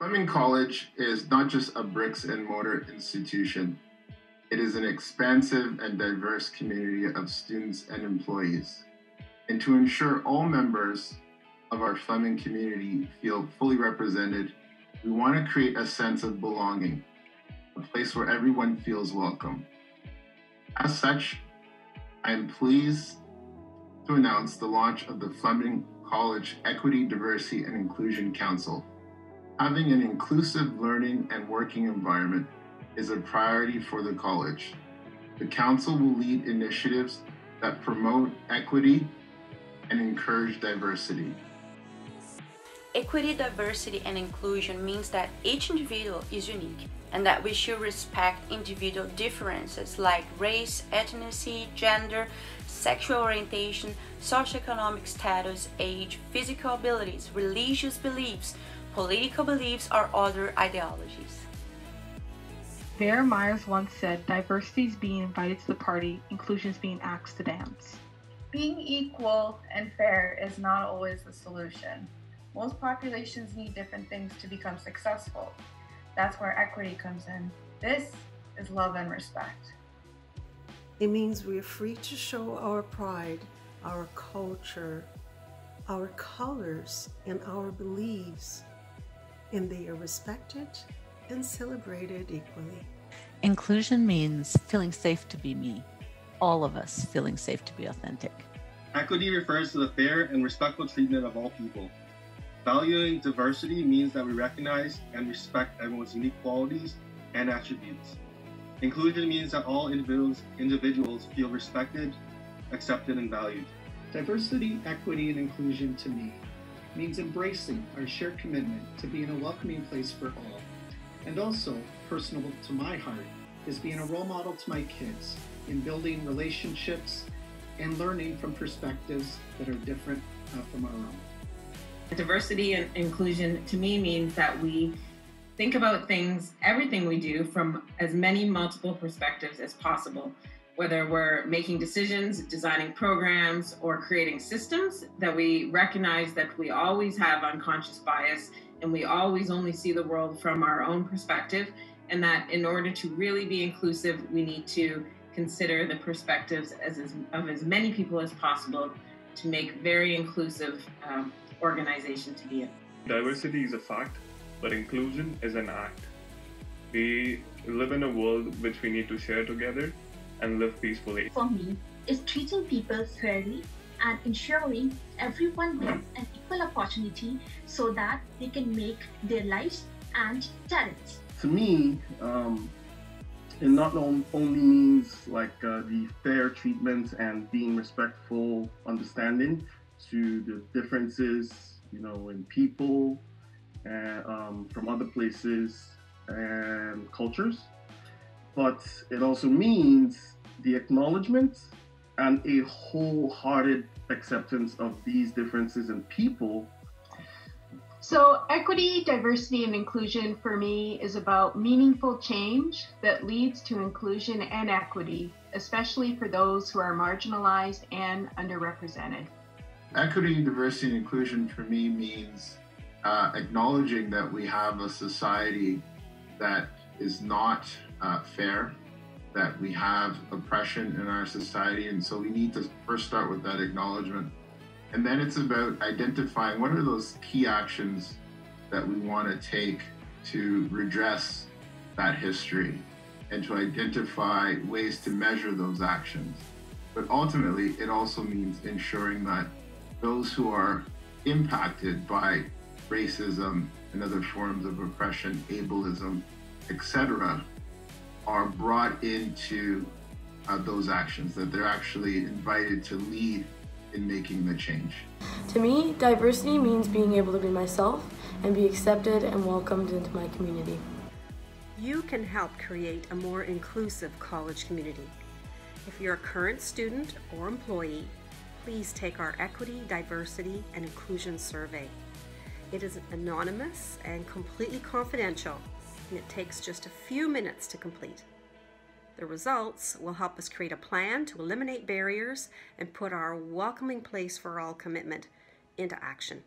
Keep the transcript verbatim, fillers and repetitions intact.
Fleming College is not just a bricks and mortar institution. It is an expansive and diverse community of students and employees. And to ensure all members of our Fleming community feel fully represented, we want to create a sense of belonging, a place where everyone feels welcome. As such, I am pleased to announce the launch of the Fleming College Equity, Diversity, and Inclusion Council. Having an inclusive learning and working environment is a priority for the college. The council will lead initiatives that promote equity and encourage diversity. Equity, diversity, and inclusion means that each individual is unique and that we should respect individual differences like race, ethnicity, gender, sexual orientation, socioeconomic status, age, physical abilities, religious beliefs, political beliefs, or other ideologies. Vera Myers once said, "Diversity is being invited to the party, inclusion is being asked to dance." Being equal and fair is not always the solution. Most populations need different things to become successful. That's where equity comes in. This is love and respect. It means we're free to show our pride, our culture, our colors, and our beliefs, and they are respected and celebrated equally. Inclusion means feeling safe to be me, all of us feeling safe to be authentic. Equity refers to the fair and respectful treatment of all people. Valuing diversity means that we recognize and respect everyone's unique qualities and attributes. Inclusion means that all individuals, individuals feel respected, accepted, and valued. Diversity, equity, and inclusion to me means embracing our shared commitment to being a welcoming place for all. And also, personal to my heart, is being a role model to my kids in building relationships and learning from perspectives that are different uh, from our own. Diversity and inclusion to me means that we think about things, everything we do, from as many multiple perspectives as possible, whether we're making decisions, designing programs, or creating systems, that we recognize that we always have unconscious bias and we always only see the world from our own perspective, and that in order to really be inclusive, we need to consider the perspectives as, as, of as many people as possible to make very inclusive um, organization to be in. Diversity is a fact, but inclusion is an act. We live in a world which we need to share together and live peacefully. For me, it's treating people fairly and ensuring everyone gets an equal opportunity so that they can make their lives and talents. To me, um, it not only means like uh, the fair treatment and being respectful, understanding to the differences, you know, in people and, um, from other places and cultures, but it also means the acknowledgement and a wholehearted acceptance of these differences in people. So equity, diversity, and inclusion for me is about meaningful change that leads to inclusion and equity, especially for those who are marginalized and underrepresented. Equity, diversity, and inclusion for me means uh, acknowledging that we have a society that is not uh, fair, that we have oppression in our society, and so we need to first start with that acknowledgement. And then it's about identifying what are those key actions that we want to take to redress that history and to identify ways to measure those actions. But ultimately, it also means ensuring that those who are impacted by racism and other forms of oppression, ableism, et cetera, are brought into uh, those actions, that they're actually invited to lead in making the change. To me, diversity means being able to be myself and be accepted and welcomed into my community. You can help create a more inclusive college community. If you're a current student or employee, please take our Equity, Diversity, and Inclusion survey. It is anonymous and completely confidential, and it takes just a few minutes to complete. The results will help us create a plan to eliminate barriers and put our welcoming place for all commitment into action.